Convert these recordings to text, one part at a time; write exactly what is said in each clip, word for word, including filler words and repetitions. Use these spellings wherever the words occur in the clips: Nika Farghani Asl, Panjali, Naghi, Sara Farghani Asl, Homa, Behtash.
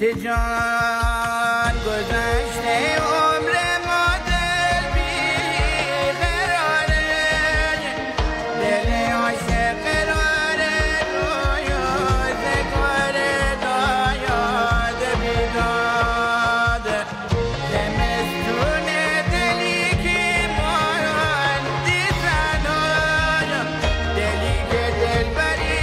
مثل جان گذشته عمر ما دل بیقراره دل عاشق قراره رویاد کاره دایاد بیداده زمستون دلی که ماراندی سنایا دلی که دل بری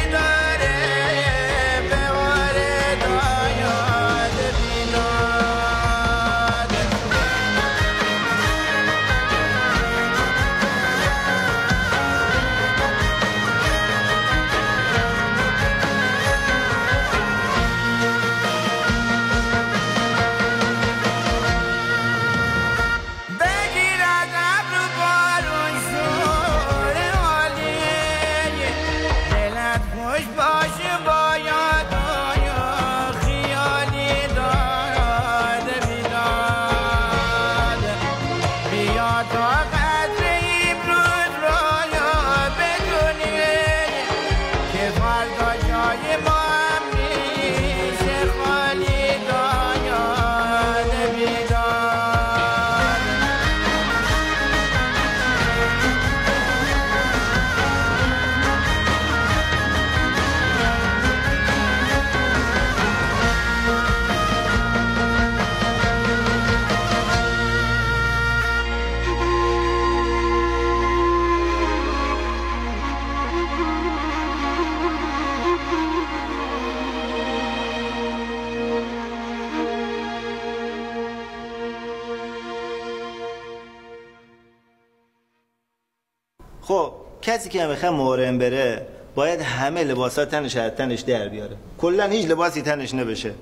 خب کسی که میخواد محرم بره باید همه لباسات تنش از تنش در بیاره، کلا هیچ لباسی تنش نبشه.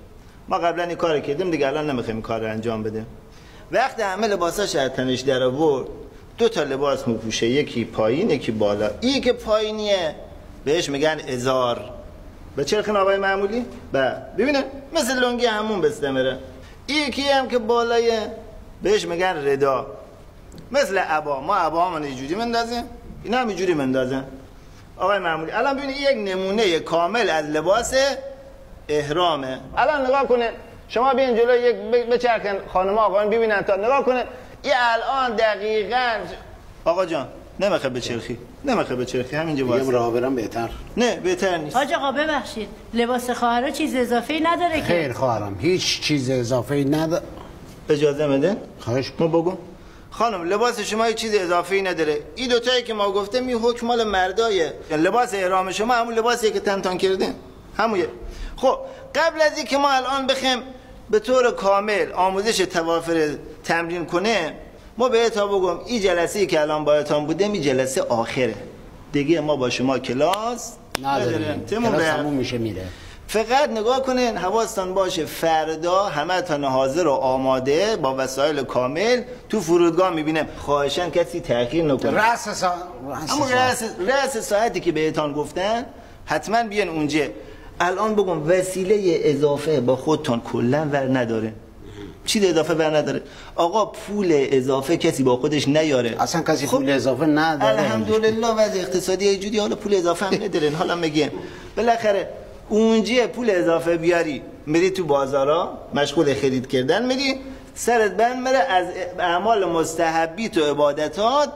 ما قبلا این کارو کردیم دیگه، الان نمیخوایم این کار رو انجام بدیم. وقتی همه لباساش از تنش در آورد دو تا لباس میپوشه، یکی پایین یکی بالا. این که پایینیه بهش میگن ازار، به چرخ نابای معمولی با ببینه مثل لنگی همون بستمره. این یکی هم که بالایه بهش میگن ردا، مثل عبا. ما عباهامون اینجوری مندازیم، اینا هم اینجوری مندازن آقای معمولی. الان ببینید یک نمونه کامل از لباس احرامه. الان نگاه کنه، شما بیاین جلو یک بچرخن خانم آقایون ببینن تا نگاه کنه. این الان دقیقاً آقا جان نمیخواد بچرخی، نمیخواد بچرخی، همینجا واسه راه برم بهتر. نه بهتر نیست حاج آقا، ببخشید لباس خواهرها چیز اضافه‌ای نداره؟ خیر خواهرم هیچ چیز اضافه‌ای نداره. اجازه بده خواهش ما بگو خانم، لباس شما هیچ چیز اضافی نداره. این دوتایی که ما گفتم این حکم مال مردایه. لباس احرام شما همون لباسیه که تنتان کردین، همونه. خب قبل از اینکه ما الان بخیم به طور کامل آموزش طواف تمرین کنه، ما بهتون بگم این جلسه‌ای که الان باهاتون بودم این جلسه آخره دیگه. ما با شما کلاس نداریم، تموم میشه میره. فقط نگاه کنین، حواستان باشه فردا همه تان حاضر و آماده با وسایل کامل تو فرودگاه میبینم. خواهشاً کسی تأخیر نکنه. رأس ساعت اما رأس رأس ساعتی که بهتان گفتن حتما بیان اونجا. الان بگم وسیله اضافه با خودتان کلا ور نداره. چی اضافه بر نداره؟ آقا پول اضافه کسی با خودش نیاره، اصلا کسی پول اضافه نداره. الحمدلله وضع اقتصادی اینجوری، حالا پول اضافه هم نداره. حالا میگم بالاخره اونجیه پول اضافه بیاری میری تو بازارا مشغول خرید کردن، میری سرت بند مره از اعمال مستحبی تو عبادتات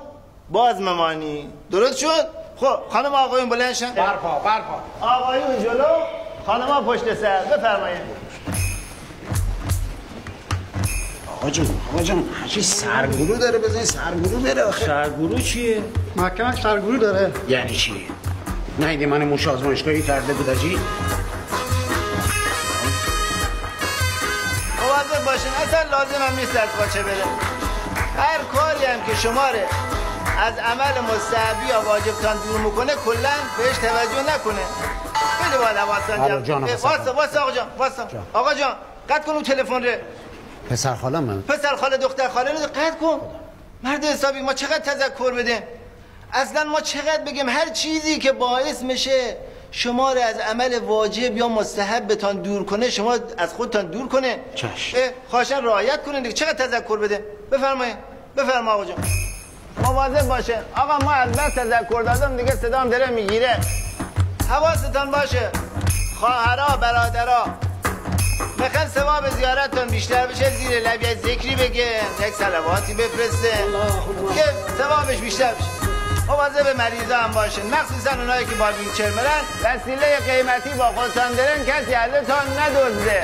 باز ممانی. درست شد؟ خب خانم آقایون بلند شن، برپا برپا آقایون جلو خانما پشت سر. بفرمایید آقا جون. آقا جون هرچی سرگرو داره بزنی سرگرو بره آخر. سرگرو چیه؟ محکمه سرگرو داره یعنی چی؟ نهیدی من موش آزمایشگاهی کرده بود اجی؟ مواظب باشین، اصلا لازم هم نیست از باچه بره. هر کاری هم که شماره از عمل مستحبی یا واجبتان دور میکنه کلا بهش توجه نکنه. خیلی بالا واسه جان. واسه واسه آقا جان، واسه آقا جان قطع کن اون تلفن رو. پسر خاله من. پسر خاله دختر خاله رو قطع کن. مرد حسابی ما چقدر تذکر بده؟ اصلا ما چقدر بگیم هر چیزی که باعث میشه شما رو از عمل واجب یا مستحبتان دور کنه شما از خودتان دور کنه. چشم خواهشن رعایت کنین دیگه، چقدر تذکر بده. بفرمایید بفرما آقا جان، مواظب باشه. آقا ما از بس تذکر دادم دیگه صدام داره میگیره. حواستان باشه خواهرها برادرها، بخیر ثواب زیارتتون بیشتر بشه زیر لب یه ذکری بگه یک صلواتی بفرسته که ثوابش بیشتر بشه. مواظب به مریضا هم باشین مخصوصا اونایی که با ویلچر میرن وسیله قیمتی با خودتان دارن کسی ازتان ندزده.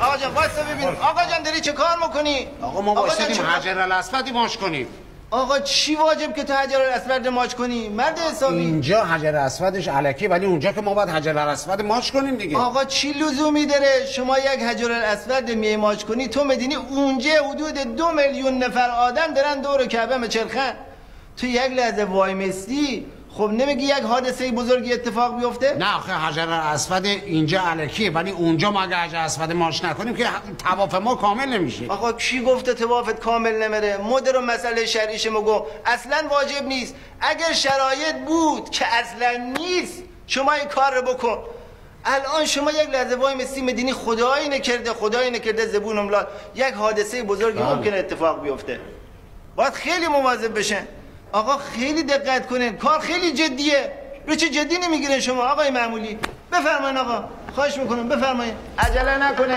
آقا جان واسه ببینم آقا جان داری چه کار میکنی؟ آقا ما واسه حجر الاسود ماچ کنیم. آقا چی واجب که تو حجر الاسود ماچ کنی؟ مرد حسابی اینجا حجر الاسودش الکی ولی اونجا که ما باید حجر الاسود ماچ کنیم دیگه. آقا چی لزومی داره شما یک حجر الاسود می ماچ کنی تو مدینی اونجا حدود دو میلیون نفر آدم دارن دور کعبه میچرخن تو یک لحظه وای مسی خب نمیگی یک حادثه بزرگی اتفاق بیفته؟ نه آخه حجر الاسود اینجا الکیه ولی اونجا ما اگه حجر الاسود ماش نکنیم که طواف ما کامل نمیشه. آقا کی گفته طوافت کامل نمیره؟ مدر و مسئله شرعیش ما گفت اصلا واجب نیست. اگر شرایط بود که اصلا نیست شما این کار رو بکن. الان شما یک لحظه وای مسی مدینی خدایی نکرده خدایی نکرده زبونم لاد یک حادثه بزرگی ممکن اتفاق بیفته. باید خیلی مواظب بشن. آقا خیلی دقت کنین کار خیلی جدیه رو چه جدی نمیگیرین شما آقای معمولی بفرمایین آقا خواهش میکنم بفرمایین عجله نکنه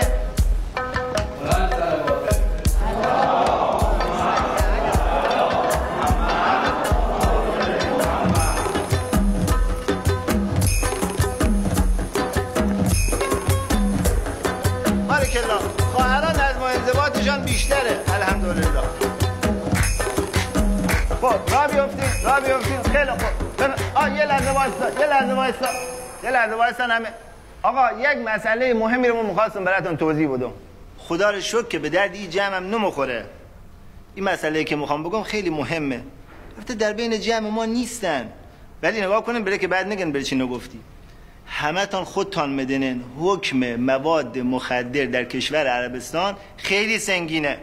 بارکالله خواهران از ما انضباطشان بیشتره الحمدلله خب را بیافتیم را بیافتیم خیلی خوب آه یه لحظه وایستا یه لحظه وایستا یه لحظه وایستا همه آقا یک مسئله مهمی رو می‌خواستم براتون توضیح بدم خدا رو شکر که به درد این جمعم نمیخوره این مسئله که میخوام بگم خیلی مهمه البته در بین جمع ما نیستن ولی نگاه کنین بره که بعد نگن بره چی نگفتی همتون خودتان میدونین حکم مواد مخدر در کشور عربستان خیلی سنگینه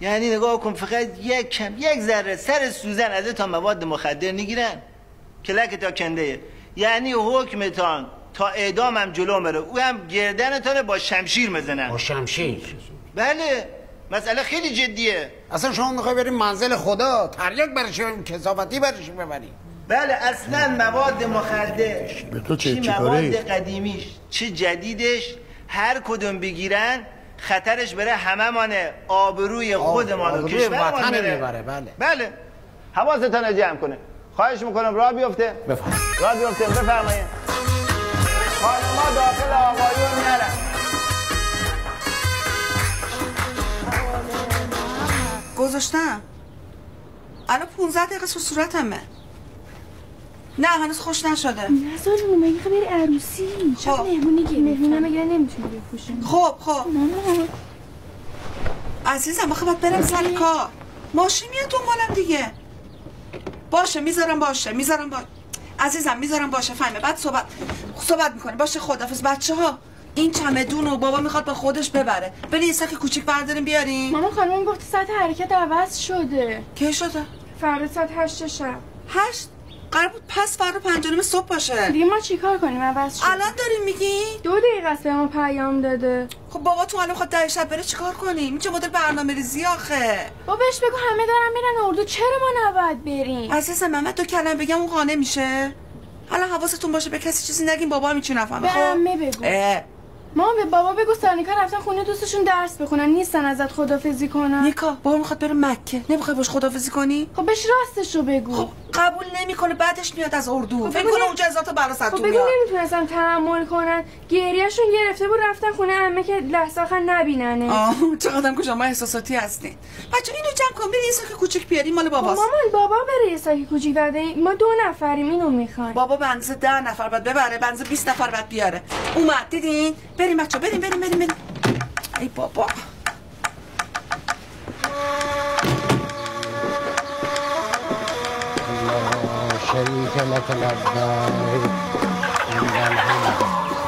یعنی نگاه کن فقط یک کم یک ذره سر سوزن از تا مواد مخدر نگیرن کلک تا کنده یعنی حکمتان تا اعدام هم جلو مره او هم گردنتان با شمشیر مزنن با شمشیر بله مسئله خیلی جدیه اصلا شما میخوای بریم منزل خدا تریاک برشون کثافتی برشون ببریم بله اصلا مواد مخدر چی مواد قدیمیش چه جدیدش هر کدوم بگیرن خطرش بره هممانه آبروی خودمان و کشورمان بره بله بله حواستان جمع کنه خواهش میکنم راه بیفته بفرمایید راه بیفته بفرمایید خانما داخل آقایون نرن گذاشتم الان پونزده دقیقه سو صورتمه نه هنوز خوش نشده نزار جون مگه میخوای بری عروسی چرا مهمونی گیری مهمونم مگه نمیتونی بپوشی خب خب عزیزم آخه باید برم سر کار ماشین میاد دنبالم دیگه باشه میذارم باشه میذارم باشه عزیزم میذارم باشه فهمه بعد صحبت صحبت میکنی باشه خداحافظ بچه‌ها این چمدونو بابا میخواد با خودش ببره ببین یه ساک کوچیک برداریم بیاریم مامان خانم گفت ساعت حرکت عوض شده کی شده فردا ساعت هشت شب هشت قرار بود پس فردا پنجانیم صبح باشه دیگه ما چیکار کنیم عوض شد الان داریم میگی دو دقیقه است به ما پیام داده خب بابا تو الان خود ده شب بره چیکار کنیم این چه مدل برنامه‌ریزی آخه بابا بهش بگو همه دارن میرن اردو چرا ما نباید بریم عزیزم محمد تو کلمه بگم اون قانع میشه الان حواستون باشه به کسی چیزی نگین بابا هم چی نفهمه خب عمه بگو مامان به بابا بگو سانیکا رفتن خونه دوستشون درس بخونن نیستن ازت خدافظی کنن نیکا بابا میخواد بره مکه نمیخوای باش خدافظی کنی خب بهش راستشو بگو خب قبول نمیکنه بعدش میاد از اردو خب فکر کنه اونجا ازات بالا سطح میاد خب بگو نمیتونن تحمل کنن گریهشون گرفته بود رفتن خونه عمه که لحظه آخر نبیننه آه چقدرم کجا ما احساساتی هستین بچه‌ها اینو جمع کن برید یه ساک کوچیک بیارین مال باباست مامان بابا بره یه ساک کوچیک بردارین ما دو نفریم اینو میخوایم بابا بنز ده نفر بعد ببره بنز بیست نفر بعد بیاره اومد دیدین بریم بچه بریم بریم بریم بریم ای بابا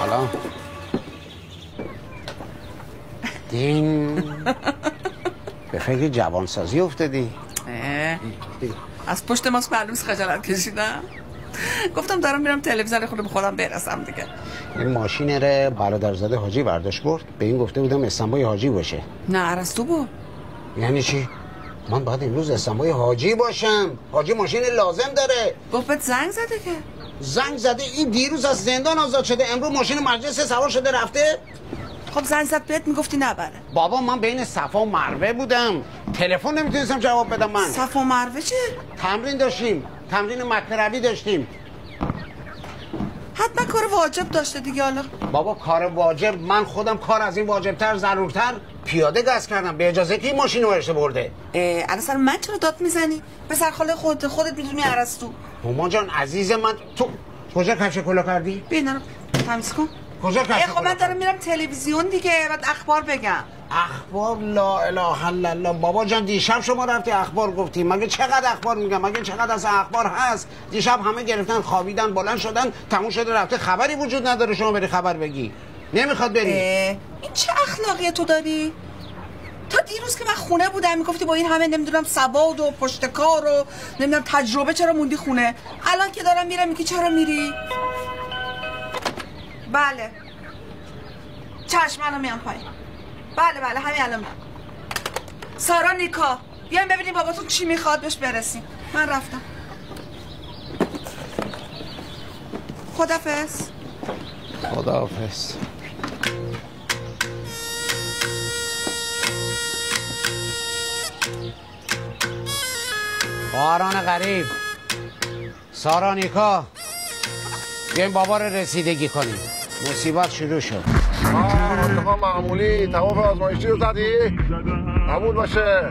حالا دین به فکر جوانسازی افتادی از پشت ماست معلومس خجالت کشیدم گفتم دارم میرم تلویزیون خودم خودم برسم دیگه این ماشین ره برادرزاده حاجی برداشت برد به این گفته بودم استنبای حاجی باشه نه عرستو بود یعنی چی؟ من باید امروز استنبای حاجی باشم حاجی ماشین لازم داره گفت زنگ زده که زنگ زده این دیروز از زندان آزاد شده امروز ماشین مجلس سوار شده رفته خب زنگ زد بهت میگفتی نبره. بابا من بین صفا و مروه بودم، تلفن نمیتونستم جواب بدم. من صفا و مروه چه؟ تمرین داشتیم، تمرین مطربی داشتیم. حتما کار واجب داشته دیگه. حالا بابا کار واجب، من خودم کار از این واجبتر ضرورتر پیاده گاز کردم. به اجازه کی ماشین رو برشته برده؟ الان سر من چرا داد میزنی؟ به سر خاله خودت، خودت میدونی ارسطو. هما جان عزیز من، تو کجا کفش کلا کردی؟ بینا رو تمیز کن. کجا کفش کلا؟ خب من دارم میرم تلویزیون دیگه، بعد اخبار بگم. اخبار؟ لا اله الا الله. بابا جان دیشب شما رفتی اخبار گفتی، مگه چقدر اخبار میگم، مگه چقدر از اخبار هست؟ دیشب همه گرفتن، خوابیدن، بلند شدن، تموم شده رفته، خبری وجود نداره شما بری خبر بگی. نمیخواد بری. این چه اخلاقی تو داری؟ تا دیروز که من خونه بودم میگفتی با این همه نمیدونم سواد و پشتکار و نمیدونم تجربه چرا موندی خونه؟ الان که دارم میرم میگی چرا میری؟ بله چشم، منو میام پایین. بله بله همین الان. سارا، نیکا، بیایم ببینیم باباتون چی میخواد بهش برسیم. من رفتم، خدافظ. خدافظ. باران غریب، سارا، نیکا، بیایم بابا رو رسیدگی کنیم. مصیبت شروع شد. آه معمولی تمام آزمایشی رو زدی؟ قبول باشه.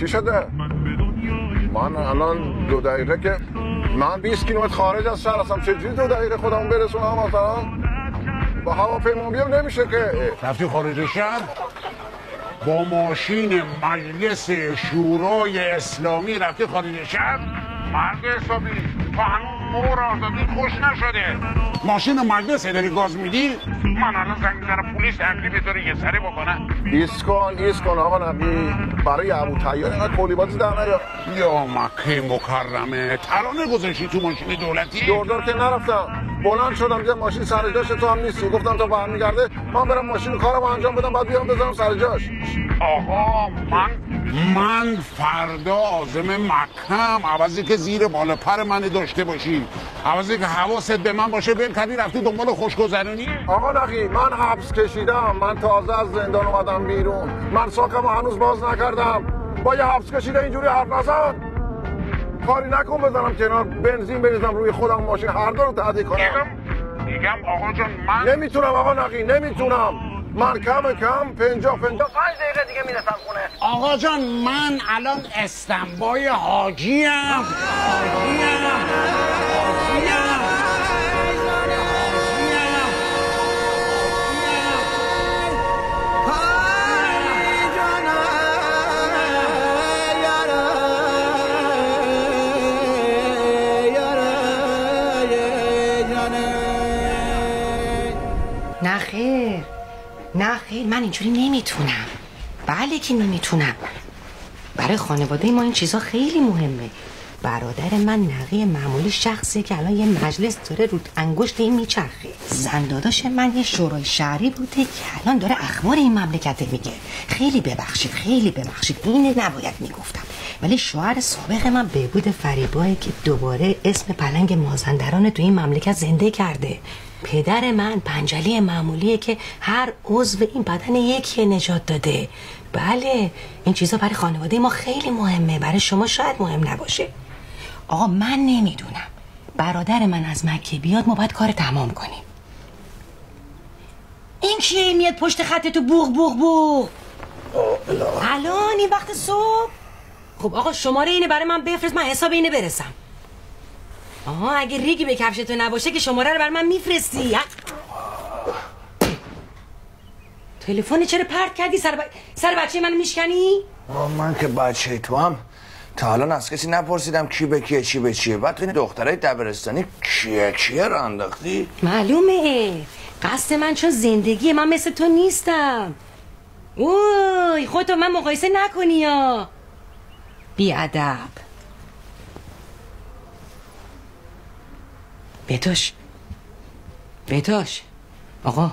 چی شده؟ من الان دو دقیقه که من بیست کیلومتر خارج از شهر هستم، چجوری دو دقیقه خودمون برسونم مثلا؟ با هواپیما بیام نمیشه که. رفتی خارج شهر؟ با ماشین مجلس شورای اسلامی رفتی خارج شهر؟ مرد حسابی تو هنوز مور آزادی خوش نشده. ماشین مجلس داری گاز میدی؟ من الان زنگ میزنم پلیس عقلی بذاره یه سره بکنن. ایسکان ایسکان آقا نقی، برای ابو طیار اینقدر کولیباتی در نریا. یا مکه مکرمه، ترانه گذاشتی تو ماشین دولتی؟ دوردار که نرفتم، بلند شدم دیدم ماشین سر جاش، تو هم نیستی. گفتم تا برمیگرده من برم ماشین کارم انجام بدم، بعد بیام بزنم سر جاش. آقا من من فردا عازم مکه‌ام، عوضی که زیر بالا پر من داشته باشی، عوضی که حواست به من باشه. ببین کدی رفتی دنبال خوشگذرونی؟ آقا نخی من حبس کشیدم، من تازه از زندان اومدم بیرون، من ساقمو هنوز باز نکردم. با یه حبس کشیده اینجوری حرف نزن، کاری نکن، بزنم کنار، بنزین بریزم روی خودم، ماشین هر دو رو تعدیل کنم. میگم آقا جان من نمیتونم، آقا نقی نمیتونم. من کم کم پنجاه پنجاه پنج دقیقه دیگه میرسم خونه. آقا جان من الان استنبای حاجیم. حاجیم نخیر نخیر، من اینجوری نمیتونم. بله که نمیتونم. برای خانواده ما این چیزا خیلی مهمه. برادر من نقی معمولی شخصی که الان یه مجلس داره رو انگشت این میچرخه. زن داداش من یه شورای شهری بوده که الان داره اخبار این مملکت میگه. خیلی ببخشید، خیلی ببخشید، این نباید میگفتم، ولی شوهر سابق من بهبود فریبایی که دوباره اسم پلنگ مازندران تو این مملکت زنده کرده. پدر من پنجلی معمولیه که هر عضو این بدن یکی نجات داده. بله این چیزا برای خانواده ما خیلی مهمه، برای شما شاید مهم نباشه. آقا من نمیدونم، برادر من از مکه بیاد ما باید کار تمام کنیم. این کیه میاد پشت خط تو بوغ بوغ بوغ؟ الان این وقت صبح؟ خب آقا شماره اینه برای من بفرست، من حساب اینه برسم. آها اگه ریگی به کفشتو نباشه که شماره رو برای من میفرستی. تلفن چرا پرت کردی؟ سر, ب... سر بچه منو میشکنی؟ من که بچه تو هم تا الان از کسی نپرسیدم کی به کیه چی به چیه، بعد تو این دخترای دبرستانی کیه کیه رو انداختی؟ معلومه قصد من، چون زندگی من مثل تو نیستم. اوی خودتو من مقایسه نکنی یا بیادب. بهتاش بهتاش آقا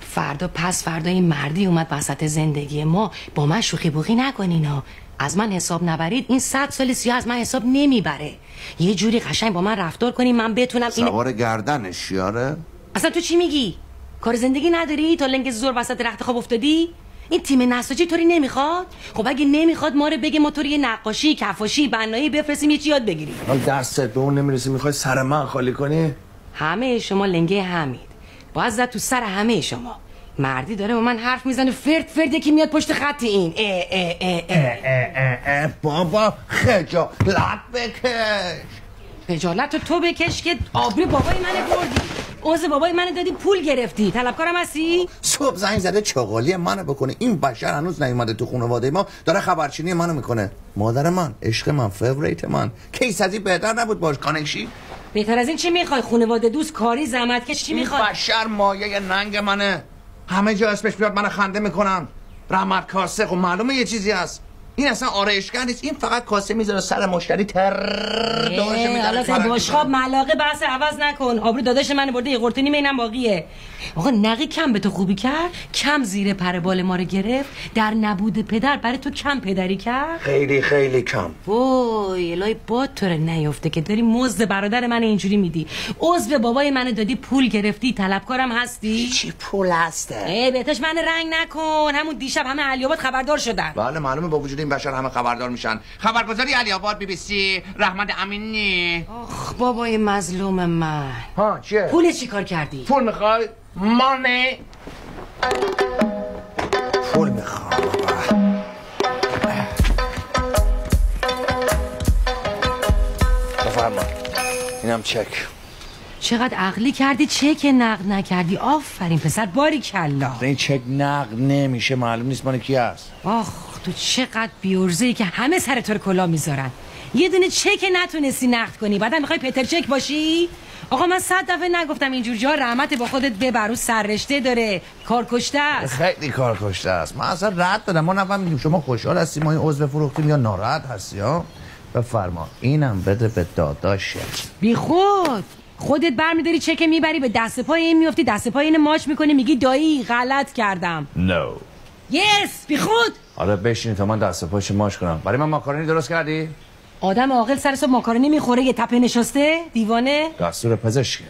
فردا پس فردا این مردی اومد وسط زندگی ما، با من شوخی بوخی نکنین ها. از من حساب نبرید، این صد سال سیاه از من حساب نمیبره. یه جوری قشنگ با من رفتار کنین من بتونم سوار این... گردنش یاره. اصلا تو چی میگی؟ کار زندگی نداری؟ تا لنگ زور وسط رخت خواب افتادی؟ این تیم نساجی طوری نمیخواد؟ خب اگه نمیخواد ما رو بگه ما طوری نقاشی، کفاشی، بنایی بفرستیم یه چی یاد بگیری. حالا درست به اون نمیرسی میخوای سر من خالی کنی؟ همه شما لنگه حمید. باید زد تو سر همه شما. مردی داره با من حرف میزنه فرد فرد که میاد پشت خط این. اه اه اه اه اه اه بابا خجالت بکش. خجالت رو تو بکش که آبروی بابای منو بردی. اوز بابای منو دادی پول گرفتی. طلبکارم هستی؟ صبح زنگ زده چغالی منو بکنه. این بشر هنوز نیومده تو خانواده ما، داره خبرچینی منو میکنه. مادر من، عشق من، فیوریت من. کیس از این بهتر نبود باش کانکشی؟ بهتر از این چی میخوای؟ خانواده دوست، کاری، زحمت کش چی میخوای؟ این بشر مایه ننگ منه. همه جا اسمش میاد منو خنده میکنن. رحمت کاسه خب معلومه یه چیزی هست. این اصلا آرایشگر نیست، این فقط کاسه میذاره سر مشتری تر داداش میذاره. حالا باشخواب ملاقه بحث عوض نکن. آبرو داداش من برده یه قرتنی مینم باقیه. آقا نقی کم به تو خوبی کرد، کم زیر پر بال ما رو گرفت، در نبود پدر برای تو کم پدری کرد. خیلی خیلی کم. وای الهی باد تو رو نیفته که داری مزد برادر من اینجوری میدی. عضو بابای منو دادی پول گرفتی، طلبکارم هستی. چی پول هسته؟ ای بهتاش من رنگ نکن. همون دیشب همه علیاباد خبردار شدن. بله معلومه با وجود این بشر همه خبردار میشن. خبرگزاری علی‌آباد، بی بی سی، رحمت امینی. آخ بابای مظلوم من. ها چیه؟ پول چی کار کردی؟ پول میخوای؟ مانه پول میخوام بابا. بفرما اینم چک. چقدر عقلی کردی چک نقد نکردی. آفرین پسر باریکلا. این چک نقد نمیشه، معلوم نیست مال کی است. آخ تو چقدر بیورزه‌ای که همه سر تو کلا میذارن. یه دونه چک نتونستی نقد کنی بعدا میخوای پتر چک باشی؟ آقا من صد دفعه نگفتم اینجور جا رحمت با خودت ببرو، سررشته داره، کارکشته است. خیلی کارکشته است. من اصلا رد دادم. ما نفهمیدیم شما خوشحال هستی ما این عضو فروختیم یا ناراحت هستی ها. بفرما اینم بده به داداشه. بی خود خودت برمیداری چک میبری به دست پای این میفتی، دست پای اینو ماچ میکنی میگی دایی غلط کردم. نو no. یس yes, بی خود. آره بشین تا من دست پاش ماش کنم. برای من ماکارونی درست کردی؟ آدم عاقل سر صبح ماکارونی میخوره یه تپه نشسته؟ دیوانه؟ دستور پزشک.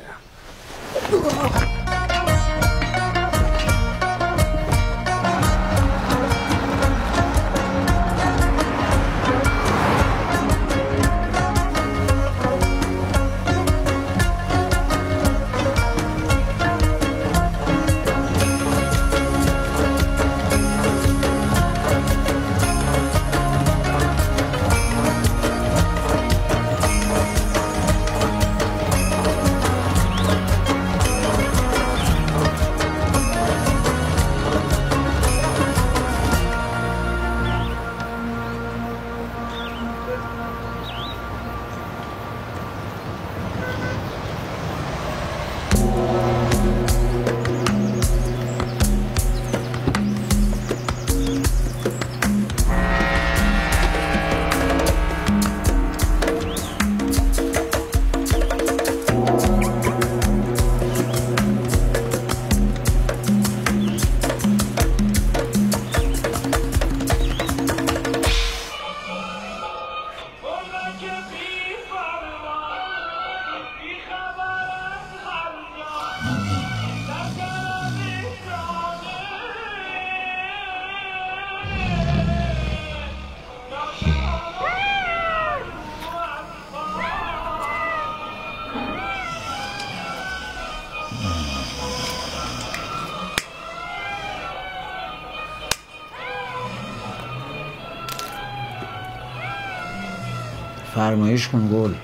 فرمایش کن گل. بله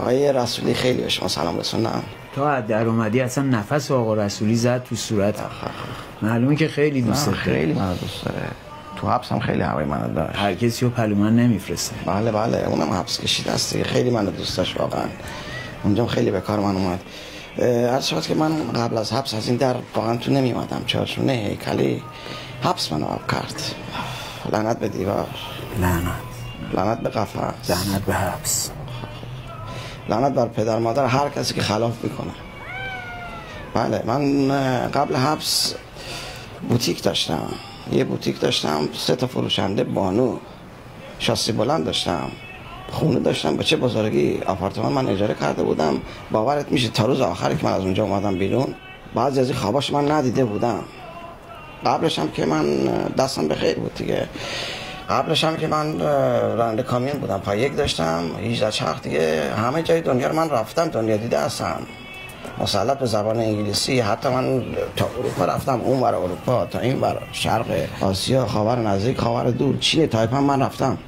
آقای رسولی خیلی به شما سلام رسوندن. تا از در اومدی اصلا نفس آقا رسولی زد تو صورت. معلومه که خیلی دوست داره. خیلی منو دوست داره. تو حبس هم خیلی هوای منو داشت. هر کسی رو پلومن نمیفرسته. بله بله اونم حبس کشیده است دیگه. خیلی منو دوست داشت واقعا. اونجا خیلی به کار من اومد. هر شد که من قبل از حبس از این در واقعا تو نمیومدم. چارشونه هیکلی حبس منو آب کرد. لعنت به دیوار. لعنت. لعنت به قفس، لعنت به حبس، لعنت بر پدر مادر هر کسی که خلاف میکنه. بله من قبل حبس بوتیک داشتم، یه بوتیک داشتم، سه تا فروشنده بانو، شاسی بلند داشتم، خونه داشتم با چه بزرگی آپارتمان من اجاره کرده بودم. باورت میشه تا روز آخری که من از اونجا اومدم بیرون بعضی از این خواباش من ندیده بودم. قبلش هم که من دستم به خیر بود دیگه. قبلش هم که من راننده کامیون بودم، پای یک داشتم، هجده چرخ دیگه، همه جای دنیا رو من رفتم، دنیا دیده هستم، مسلط به زبان انگلیسی. حتی من تا اروپا رفتم، اون برای اروپا تا این برای شرق آسیا، خاور نزدیک، خاور دور، چین، تایپن من رفتم.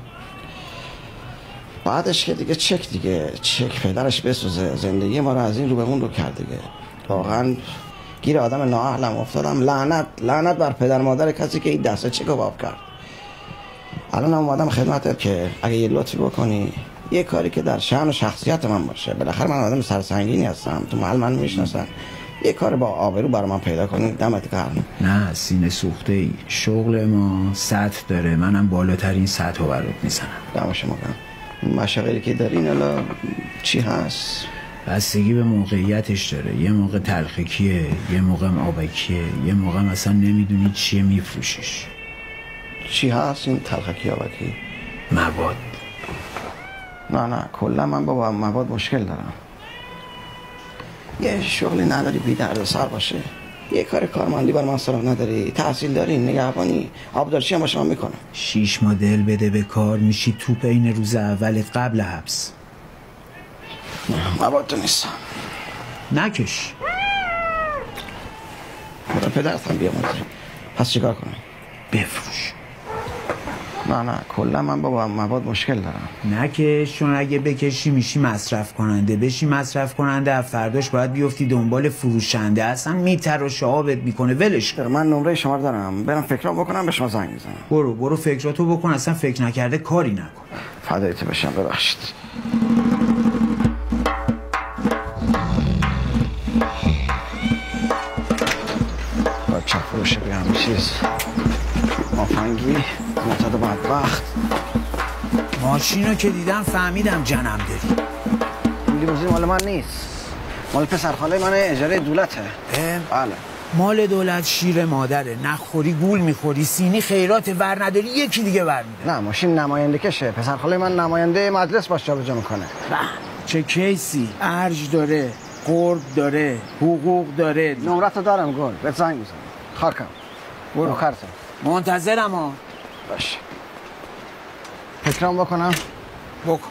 بعدش که دیگه چک دیگه چک پدرش بسوزه، زندگی ما رو از این رو به اون رو کرد دیگه. واقعا گیر آدم نااهلم افتادم. لعنت لعنت بر پدر مادر کسی که این دسته چک رو باب کرد. الان هم آدم خدمتت که اگه یه لطفی بکنی یه کاری که در شأن و شخصیت من باشه، بالاخره من آدم سرسنگینی هستم، تو محل من میشناسن، یه کار با آبرو برای من پیدا کنی. دمت گرم. نه سینه سوخته ای، شغل ما سطح داره، منم بالاترین سطح رو برات میزنم. دم شما گرم. مشاغلی که دارین الان چی هست؟ بستگی به موقعیتش داره. یه موقع تلخیکیه، یه موقع آبکیه، یه موقع مثلا نمیدونی چیه میفروشیش. چی هست این تلخکی آبکی؟ مواد. نه نه کلا من با مواد مشکل دارم. یه شغلی نداری بی درد سر باشه، یه کار کارمندی بر من سراغ نداری، تحصیل داری، نگهبانی، آبدارچی هم باشم میکنم. شیش ماه دل بده به کار میشی توپ این روز اولت قبل حبس. نه مواد تو نیستم. نکش. برای پدرت هم بیاموزه. پس چیکار کنم؟ بفروش. نه نه کلا من با مواد مشکل دارم. نکش، چون اگه بکشی میشی مصرف کننده، بشی مصرف کننده از فرداش باید بیفتی دنبال فروشنده، اصلا میتراشه آبت میکنه. ولش کن. من نمره شما رو دارم، برم فکرام بکنم به شما زنگ میزنم. برو برو فکراتو بکن، اصلا فکر نکرده کاری نکن. فدایت بشم. ببخشید. با چه فروشه به همه چیز مافنگی، متد بدبخت. ماشین رو که دیدم فهمیدم جنم داری. این لیموزین مال من نیست، مال پسرخاله منه، اجاره دولته. بله. مال دولت شیر مادره، نخوری گول میخوری، سینی خیرات ور نداری یکی دیگه ور میده. نه ماشین نماینده کشه، پسرخاله من نماینده مجلس باش جابجا میکنه. به چه کیسی، ارج داره، قرب داره، حقوق داره. نمرت رو دارم گل، بهت زنگ میزنم. خاکم برو خرسم. منتظرم ها. باشه. فکرام بکنم؟ بکن.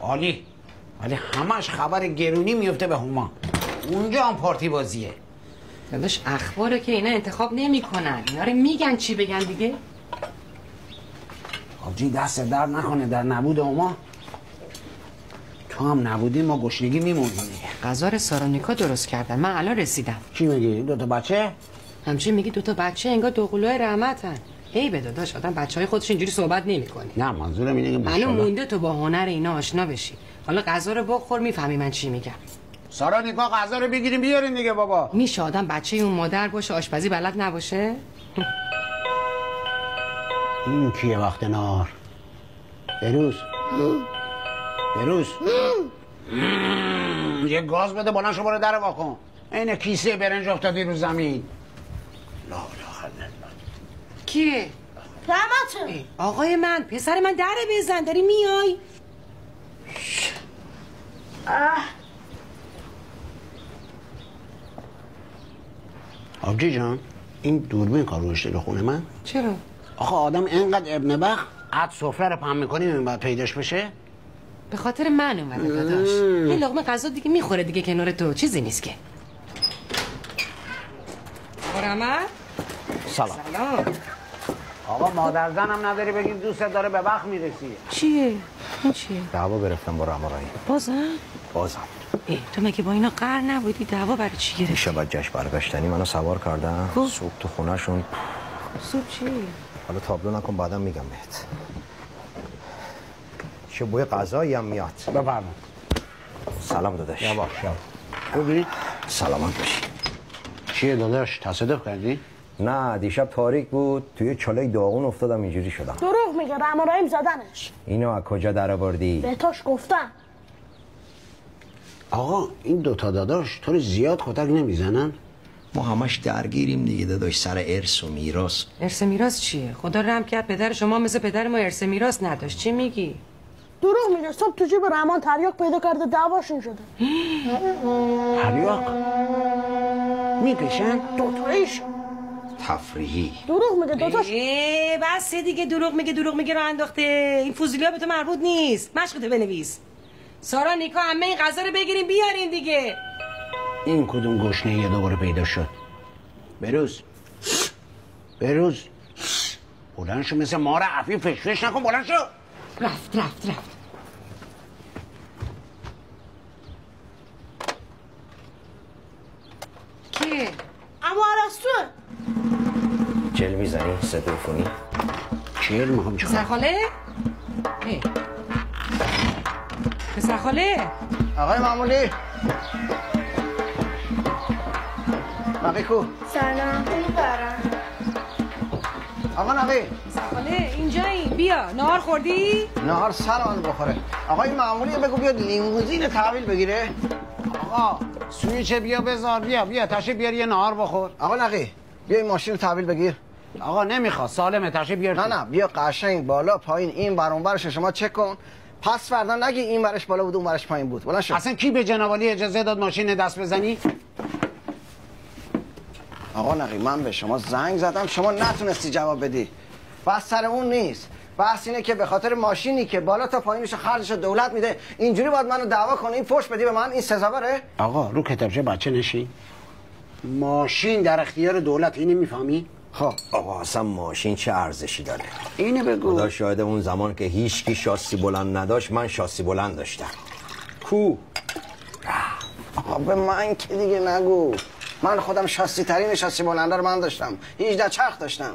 عالی ولی همش خبر گرونی میفته به هما. اونجا هم پارتی بازیه. داداش اخبارو که اینا انتخاب نمیکنن، اینا رو میگن چی بگن دیگه. آبجی دست در نکنه، در نبود هما تو هم نبودی ما گشنگی میمونیم. غذا سارانیکا درست کردن، من الان رسیدم. چی میگی؟ دوتا بچه؟ همچین میگی دوتا بچه انگار دوقلوی رحمتن. ای به داداش آدم بچهای خودش اینجوری صحبت نمی‌کنه. نه منظورم اینه که ماشاءالله معلوم مونده تو با هنر اینا آشنا بشی. حالا غذا رو بخور میفهمی من چی میگم. سارا نگا غذا رو بگیریم بیارین دیگه بابا. میشه آدم بچه اون مادر باشه آشپزی بلد نباشه؟ این کیه وقت نهار؟ بروز. بروز. یه گاز بده بالا شما رو در وا کن. عین کیسه برنج افتادی رو زمین. لا کیه؟ رحمت. آقای من، پسر من، در بزن، داری میای؟ آبجی جان، این دوربین کار روش داره خونه من؟ چرا؟ آخه آدم اینقدر ابن بخ عد سفره رو پهم میکنیم این باید پیداش بشه؟ به خاطر من اومده داداش. این لقمه غذا دیگه میخوره دیگه کنار تو، چیزی نیست که. رحمت؟ سلام. سلام. آقا مادر زنم نداری بگیم دوستت داره به وقت میرسی. چیه؟ این چیه؟ دعوا گرفتم با رمارایی. بازم؟ بازم. ای تو مگه با اینا قهر نبودی؟ دعوا برای چی گرفتی؟ میشه با جشن برگشتنی منو سوار کردن. صبح تو خونهشون. صبح چی؟ حالا تابلو نکن بعدم میگم بهت. چه بوی غذایی هم میاد. بفرمایید. سلام داداش. یواش یواش. خوبی؟ سلامت باشی. چیه داداش؟ تصادف کردی؟ نه دیشب تاریک بود توی چاله داغون افتادم اینجوری شدم. دروغ میگه رحم و رحیم زدنش. اینو از کجا درآوردی؟ بهتاش گفتم. آقا این دوتا داداش تو رو زیاد کتک نمیزنن؟ ما همش درگیریم دیگه داداش سر ارث و میراث. ارث میراث چیه؟ خدا رحم کرد پدر شما مثل پدر ما ارث میراث نداشت. چی میگی؟ دروغ میگه صبح تو جیب رحمان تریاق پیدا کرده دعواشون شده. تریاق میکشن دوتایش تفریحی. دروغ میگه دوتاش. ای بس دیگه دروغ میگه دروغ میگه رو انداخته. این فوزیلیا به تو مربوط نیست. مشقته بنویس. سارا نیکا همه این غذا رو بگیریم بیارین دیگه. این کدوم گشنه یه دوباره پیدا شد. بروز بروز بلند شو مثل مار عفی فشفش نکن بلند شو. رفت رفت رفت. کیه؟ اما عرستون جل میزنی سدرفونی چیل مهم چهار سرخاله؟ ای پسرخاله؟ آقای معمولی نقی کو؟ سلام آقا نقی پسرخاله اینجایی بیا نهار خوردی؟ نهار سر آن بخوره آقای معمولی بگو بیاد لیموزین تحویل بگیره آقا سویچه بیا بذار بیا بیا تشریف بیار یه نهار بخور آقا نقی بیا این ماشین رو تحویل بگیر آقا نمیخواد سالمه تشریف بیار نه نه بیا قشنگ بالا پایین این بر اون برش شما چک کن پس فردا نگی این ورش بالا بود اون ورش پایین بود بلند شو اصلا کی به جناب عالی اجازه داد ماشین دست بزنی آقا نقی من به شما زنگ زدم شما نتونستی جواب بدی بس سر اون نیست بس اینه که به خاطر ماشینی که بالا تا پایینش خرجش دولت میده اینجوری باید منو دعوا کنه این فحش بدی به من این سزاوره آقا رو کتابچه بچه نشی ماشین در اختیار دولت اینو میفهمی خب آقا اصلا ماشین چه ارزشی داره اینو بگو خدا شاهد اون زمان که هیچ کی شاسی بلند نداشت من شاسی بلند داشتم کو آقا به من که دیگه نگو من خودم شاسی ترین شاسی بلند رو من داشتم هجده چرخ داشتم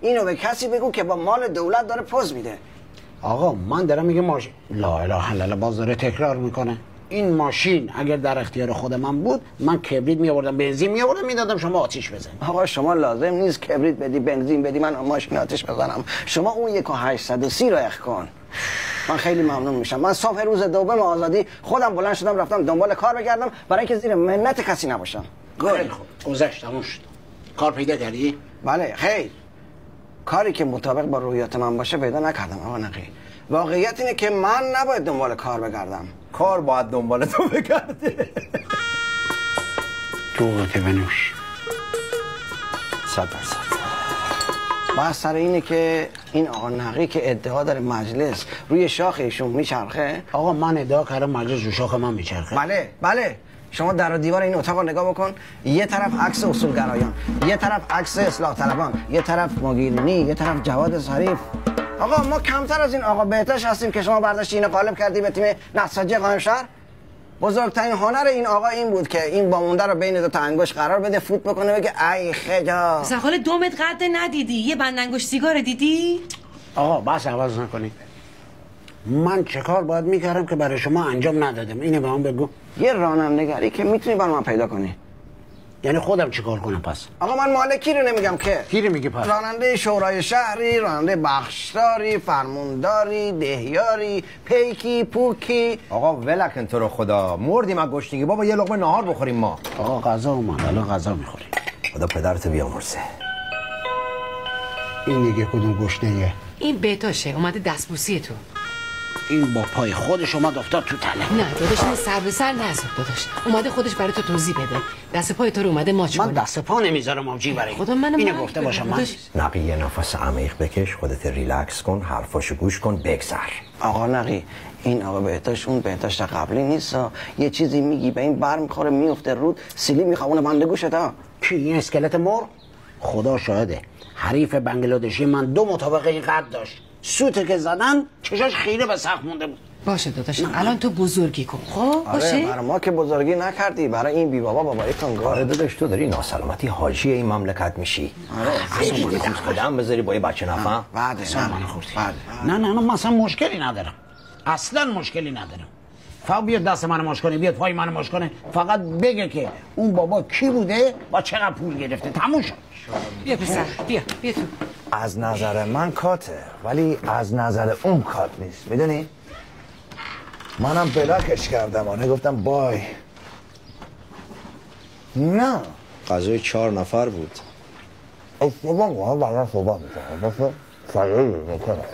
اینو به کسی بگو که با مال دولت داره پوز میده آقا من دارم میگه ماشین لا اله الا الله باز داره تکرار میکنه این ماشین اگر در اختیار خود من بود من کبریت می آوردم بنزین می آوردم میدادم شما آتیش بزنید آقا شما لازم نیست کبریت بدی بنزین بدی من ماشین آتیش بزنم شما اون یک و هشتصد و سی رو اخ کن من خیلی ممنون میشم من صبح روز دوم آزادی خودم بلند شدم رفتم دنبال کار بگردم برای اینکه زیر منت کسی نباشم گل خوب گذشت تموم شد کار پیدا کردی بله خیر کاری که مطابق با رویات من باشه پیدا نکردم آقا نقی واقعیت اینه که من نباید دنبال کار بگردم کار باید دنبال تو بگرده دوغته بنوش صد درصد بحث سر اینه که این آقا نقی که ادعا داره مجلس روی شاخ ایشون میچرخه آقا من ادعا کردم مجلس روی شاخ من میچرخه بله بله شما در و دیوار این اتاق رو نگاه بکن یه طرف عکس اصولگرایان یه طرف عکس اصلاح طلبان یه طرف ماگیرینی یه طرف جواد ظریف آقا ما کمتر از این آقا بهتاش هستیم که شما برداشتی اینو قالب کردی به تیم نساجی قائمشهر بزرگترین هنر این آقا این بود که این با مونده رو بین دو تا انگوش قرار بده فوت بکنه بگه ای خدا سخال دومت قد ندیدی یه بند انگوش سیگار دیدی آقا بس عوض نکنید من چه کار باید میکردم که برای شما انجام ندادم اینو به من بگو یه رانندگی که میتونی برام من پیدا کنی یعنی خودم چیکار کنم پس آقا من مالکی رو نمیگم که کی رو میگی پس راننده شورای شهری راننده بخشداری فرمانداری دهیاری پیکی پوکی آقا ولکن تو رو خدا مردیم از گشنگی بابا یه لقمه نهار بخوریم ما آقا غذا اومد الان غذا میخوریم خدا پدرت بیامرزه این دیگه کدوم گشنه‌ایه این بهتاشه اومده دستبوسی تو این با پای خودش اومد افتاد تو تله نه داداش این سر به سر نذار داداش اومده خودش برای تو توضیح بده دست پای تو رو اومده ماچ کنه من دست پا نمیذارم آبجی برای خدا من اینو گفته باشم من نقی یه نفس عمیق بکش خودت ریلکس کن حرفاشو گوش کن بگذر آقا نقی این آقا بهتاش اون بهتاش قبلی نیست یه چیزی میگی به این برمیخوره میفته رود سیلی میخونه بنده گوشت ها کی این اسکلت مرغ خدا شاهده حریف بنگلادشی من دو مطابقه این قد داشت سوته که زدن چشاش خیره به سقف مونده بود باشه داداش الان تو بزرگی کن خب باشه آره برای ما که بزرگی نکردی برای این بی بابا بابای کانگار داداش تو داری ناسلامتی حاجی این مملکت میشی آره اصلا خودم بذاری با یه بچه نفهم بعد نه نه نه مثلا مشکلی ندارم اصلا مشکلی ندارم فقط بیاد دست منو ماش کنه، بیاد پای منو ماش کنه، فقط بگه که اون بابا کی بوده و چقدر پول گرفته، تموم شد. بیا پسر، بیا بیا تو. از نظر من کاته، ولی از نظر اون کات نیست، میدونی؟ منم بلاکش کردم و گفتم بای. نه، قضای چهار نفر بود. اشتباه میکنه، بعدا صحبت میکنه، بسه صحیح میکنه.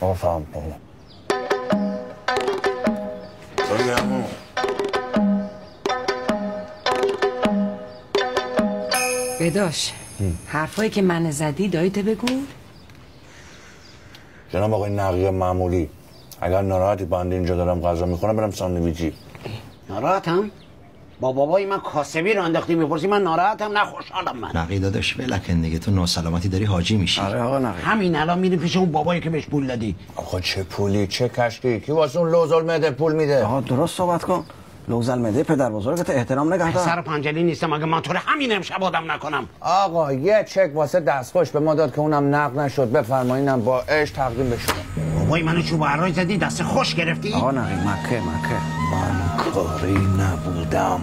آفهم کنه. Vamos. بهداش، حرفایی که من زدی داییت بگو. جناب آقای نقی معمولی، اگر ناراحتی بنده اینجا دارم غذا میخورم برم ساندویچی. ناراحتم؟ با بابای من کاسبی رو انداختی میپرسی من ناراحتم؟ نه خوشحالم. من نقی داداش بلکن دیگه، تو ناسلامتی داری حاجی میشی. آره آقا نقی، همین الان میری پیش اون بابایی که بهش پول دادی. آقا چه پولی، چه کشکی، کی واسه اون لوزال مده پول میده؟ آقا درست صحبت کن، لوزال مده پدر بزرگت احترام نگه دار. سر پنجلی نیستم، اگه من تو رو همین امشب آدم نکنم. آقا یه چک واسه دستخوش به ما داد که اونم نقد نشد، بفرمایینم با عشق تقدیم بشه. بابای منو چوب عراج زدی، دست خوش گرفتی. آقا نقی مکه مکه، من کاری نبودم،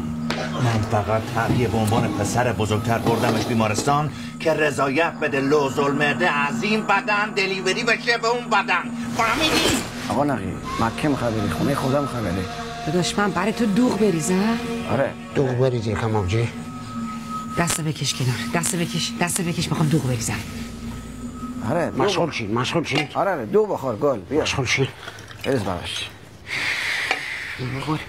من فقط تقیه به عنوان پسر بزرگتر بردمش بیمارستان که رضایت بده لوزالمرده از این بدن دلیوری بشه به اون بدن، فهمیدی؟ آقا نقی مکه میخواه خونه خودم خواهی بری. داداش من برای تو دوغ بریزم؟ آره دوغ بریز یکم آبجی، دست بکش کنار، دست بکش، دست بکش، میخوام دوغ بریزم. آره مشغول چی؟ مشغول چی؟ آره دوغ بخور گل بیا مشغول چی؟ بریز براش بخور.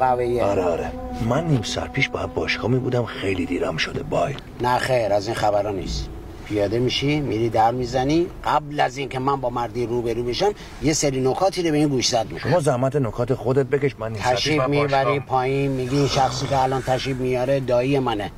قهوه‌ای. آره آره من نیم ساعت پیش باید باشگاه می بودم، خیلی دیرم شده بای. نه خیر از این خبرها نیست، پیاده میشی میری در میزنی، قبل از اینکه من با مردی روبرو بشم یه سری نکاتی رو به این گوش زد میشه. شما زحمت نکات خودت بکش، من نیم ساعت پیش باید باشگاه. میبری پایین میگی این شخصی که الان تشریف میاره دایی منه،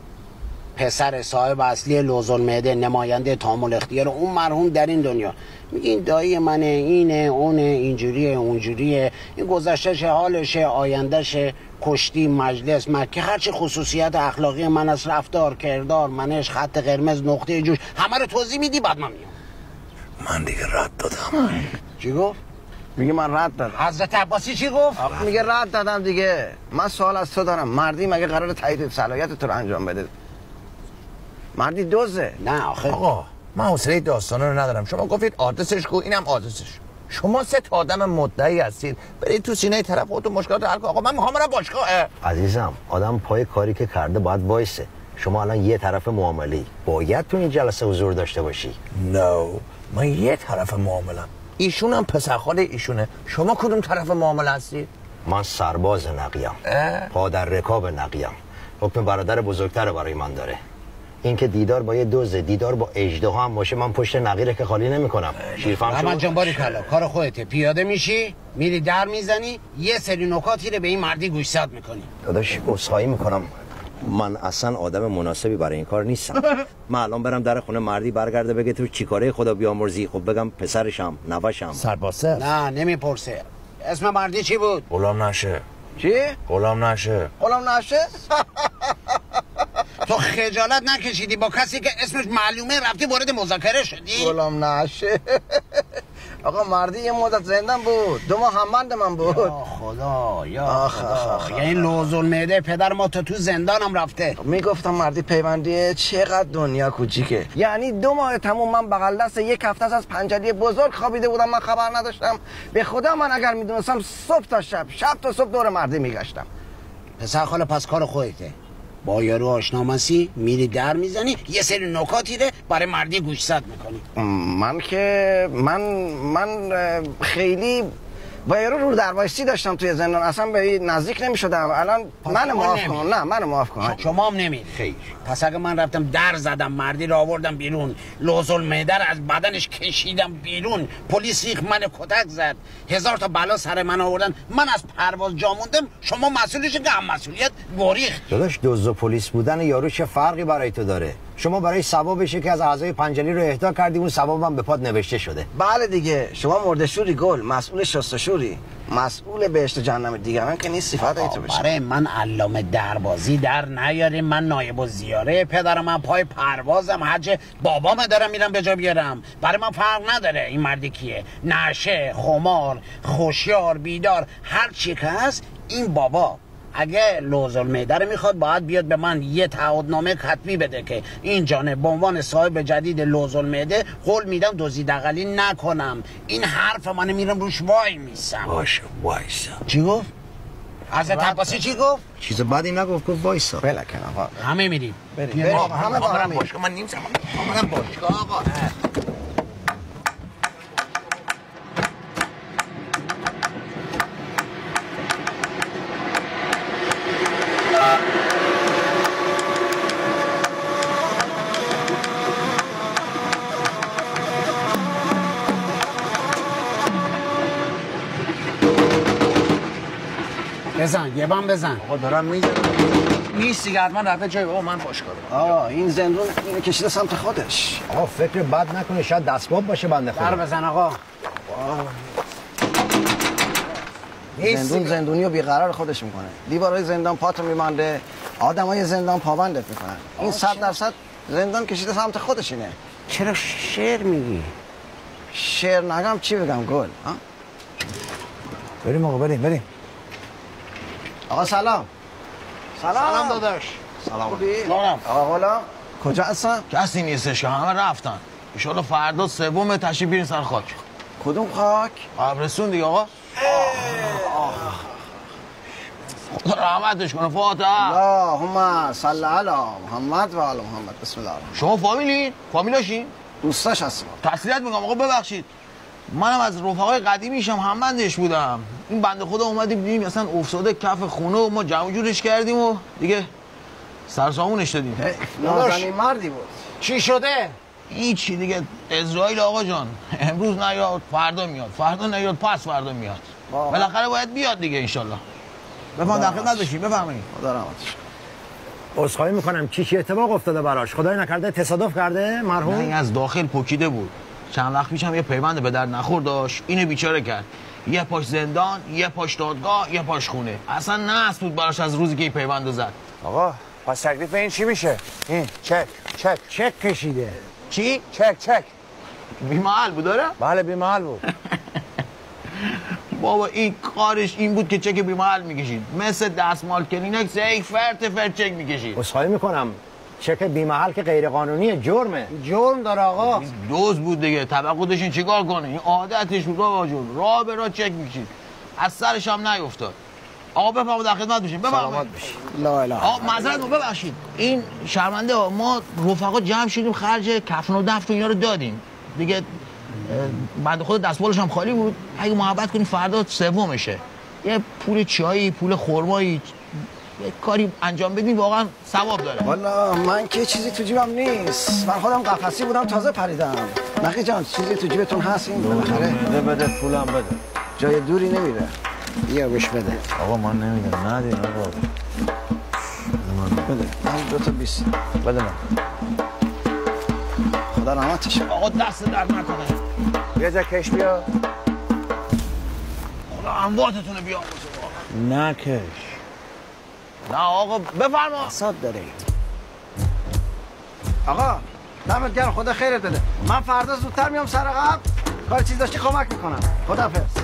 پسر صاحب اصلی لوزالمعده، نماینده تامل اختیار اون مرحوم در این دنیا. میگه این دایی منه، اینه اونه، اینجوریه اونجوریه، این گذشتهشه، حالشه، آیندهشه، کشتی، مجلس، مکه، هرچی خصوصیت اخلاقی من از رفتار، کردار، منش، خط قرمز، نقطه جوش، همه رو توضیح میدی بعد من میام. من دیگه رد دادم. چی گفت؟ میگه من رد دادم. حضرت عباسی چی گفت؟ آقا میگه رد دادم دیگه. من سوال از تو دارم، مردی مگه قراره تایید صلاحیت تو رو انجام بده؟ مردی دوزه. نه آخه آقا من حوصله داستانا رو ندارم، شما گفتید آدرسش کو، اینم آدرسش. شما سه تا آدم مدعی هستید، برید تو سینه طرف خودتون مشکلات رو حل کن. آقا من میخوام برم باشگاه. عزیزم آدم پای کاری که کرده باید وایسه، شما الان یه طرف معامله باید تو این جلسه حضور داشته باشی. نه من یه طرف معاملم، ایشون هم پسرخاله ایشونه. شما کدوم طرف معامله هستید؟ من سرباز نقیم، پادر رکاب نقیم، حکم برادر بزرگتر برای من داره. اینکه دیدار با یه دوزه، دیدار با اژدها هم باشه، من پشت نقیره که خالی نمی‌کنم. شیرفهم شو. من جنباری کلا، کار خودته. پیاده میشی، میری در میزنی، یه سری نکاتی رو به این مردی گوشزد می‌کنی. داداش عذرخواهی می‌کنم، من اصلا آدم مناسبی برای این کار نیستم. من الان برم در خونه مردی برگرده بگه تو چیکاره خدا بیامرزی، خب بگم پسرشم، نوشم. سرباسه؟ نه نمیپرسه. اسم مردی چی بود؟ غلام نشه. چی؟ غلام نشه. غلام نشه؟ تو خجالت نکشیدی با کسی که اسمش معلومه رفتی وارد مذاکره شدی؟ غلام نشه آقا مردی یه مدت زندم بود، دو ماه همبند من بود. یا خدا یا آخ خدا. آخ آخ آخ. یعنی لوزون معده پدر ما تا تو زندانم رفته. میگفتم مردی پیوندیه چقدر دنیا کوچیکه. یعنی دو ماه تموم من بغل دست یک هفته از پنجالی بزرگ خوابیده بودم، من خبر نداشتم. به خدا من اگر میدونستم صبح تا شب، شب تا صبح دور مردی میگشتم. پسر خاله پس کار خودته. با یارو آشنامسی میری در میزنی یه سری نکاتی ره برای مردی گوشزد میکنی. من که من من خیلی با یارو رو دروایسی داشتم توی زندان، اصلا به نزدیک نمیشدم. الان من معاف کن. نه من معاف کن. شما هم نمیری. خیر پس اگه من رفتم در زدم مردی را آوردم بیرون، لوزل مدر از بدنش کشیدم بیرون، پلیس ریخ من کتک زد، هزار تا بلا سر من آوردن، من از پرواز جا موندم. شما مسئولشین که هم مسئولیت گریخت. داداش دوزو پلیس بودن یارو چه فرقی برای تو داره؟ شما برای ثوابش که از اعضای پنجلی رو اهدا کردی اون ثوابم به پاد نوشته شده. بله دیگه شما مردشوری گل، مسئول شستشوری، مسئول بهشت و جهنم دیگه من که نیست. صفات تو بشه برای من علامه دربازی در نیاری. من نایب الزیاره پدرم، من پای پروازم، حج بابامه دارم میرم به جا بیارم. برای من فرق نداره این مردی کیه، نشه، خمار، خوشیار، بیدار، هر چی که هست این بابا اگه لوزل میدر میخواد باید بیاد به من یه تعهدنامه کتبی بده که این جانب به عنوان صاحب جدید لوزل میده قول میدم دوزی دقلی نکنم. این حرف منه میرم روش وای میسم. باشه وایسا. چی گفت؟ از تپاسی چی گفت؟ چیز بعدی نگفت، گفت وایسا. بله کنم همه میریم بریم. همه با هم باش. من نیم سم آمدم باشگاه آقا. بزن یه بم بزن. آقا دارم میزنم نیست دیگه، حتما رفته جای بابا. من پاش کارم. آه این زندون اینو کشیده سمت خودش. آقا فکر بد نکنه شاید دستباب باشه بنده خدا. در بزن آقا. زندون زندونیو بیقرار خودش میکنه. دیوارای زندان پاتو میمنده، آدمای زندان پابندت میکنن. این صد درصد زندان کشیده سمت خودشینه. چرا شعر میگی؟ شعر نگم چی بگم گل؟ ها بریم آقا بریم بریم. آقا سلام. سلام سلام داداش. سلام سلام. آقا غلام کجا هستن؟ کسی نیستش که همه رفتن. ان شاءالله فردا سوم تشریف بیارین سر خاک. کدوم خاک؟ قبرستون دیگه آقا. خدا رحمتش کنه فاتح. اللهم صل علی محمد و علی محمد. بسم الله. شما فامیلین؟ فامیلاشین؟ دوستاش هستم. تسلیت میگم آقا ببخشید. منم از رفقای قدیمیشم، همبندش بودم. این بنده خدا اومده دیدیم اصلا افتاده کف خونه و ما جمع جورش کردیم و دیگه سرسامونش دادیم. نازنین مردی بود. چی شده؟ هیچی دیگه. اسرائیل آقا جان امروز نیاد فردا میاد، فردا نیاد پس فردا میاد. بالاخره باید بیاد دیگه ان شاءالله. بفهم دقیق نداشی بفهمید. خدا رحمتش. عذرخواهی میکنم چی چی اتفاق افتاده براش؟ خدای نکرده تصادف کرده مرحوم؟ نه از داخل پوکیده بود. چند وقت پیش هم یه پیوند به درد نخور داشت، اینو بیچاره کرد. یه پاش زندان، یه پاش دادگاه، یه پاش خونه. اصلا نه بود براش از روزی که این پیوندو زد. آقا پس تکلیف این چی میشه؟ این چک چک چک کشیده. چی؟ چک چک. بی‌محل بود داره؟ بله بی‌محل بود. بابا این کارش این بود که چک بی‌محل میکشید. مثل دستمال کلینکس یک فرت فرت چک میکشید. وصای میکنم چک بی‌محل که غیر قانونیه، جرمه. جرم داره آقا. دوز بود دیگه. توقعش این چیکار کنه؟ این عادتش بود آقا جون. راه به راه چک می‌کشید. از سرش هم نیافتاد. آقا بفرمایید در خدمت بشیم. بفرمایید. سلامت بشید. لا اله. آقا معذرت ببخشید. این شرمنده ها. ما رفقا جمع شدیم خرج کفن و دفن اینا رو دادیم. دیگه بعد خود دستبالش هم خالی بود. اگه محبت کنیم فردا سومشه. یه پول چایی، پول خرمایی یه کاری انجام بدین واقعا ثواب داره. والا من که چیزی تو جیبم نیست. من خودم قفسی بودم تازه پریدم. نقی جان چیزی تو جیبتون هست این بخره؟ بده بده پولم بده. جای دوری نمیره. بیا بهش بده. آقا من نمیدم. ندین آقا. بده. من دو تا بیست. بده من. خدا رحمتش. آقا دست درد نکنه. بیا جا کش بیا. خدا امواتتون رو بیاموزه واقعا. نکش. نه آقا بفرما. حسد داره. آقا دمت گرم خدا خیرت بده. من فردا زودتر میام سر قبر کار چیز داشتی کمک میکنم. خداحافظ.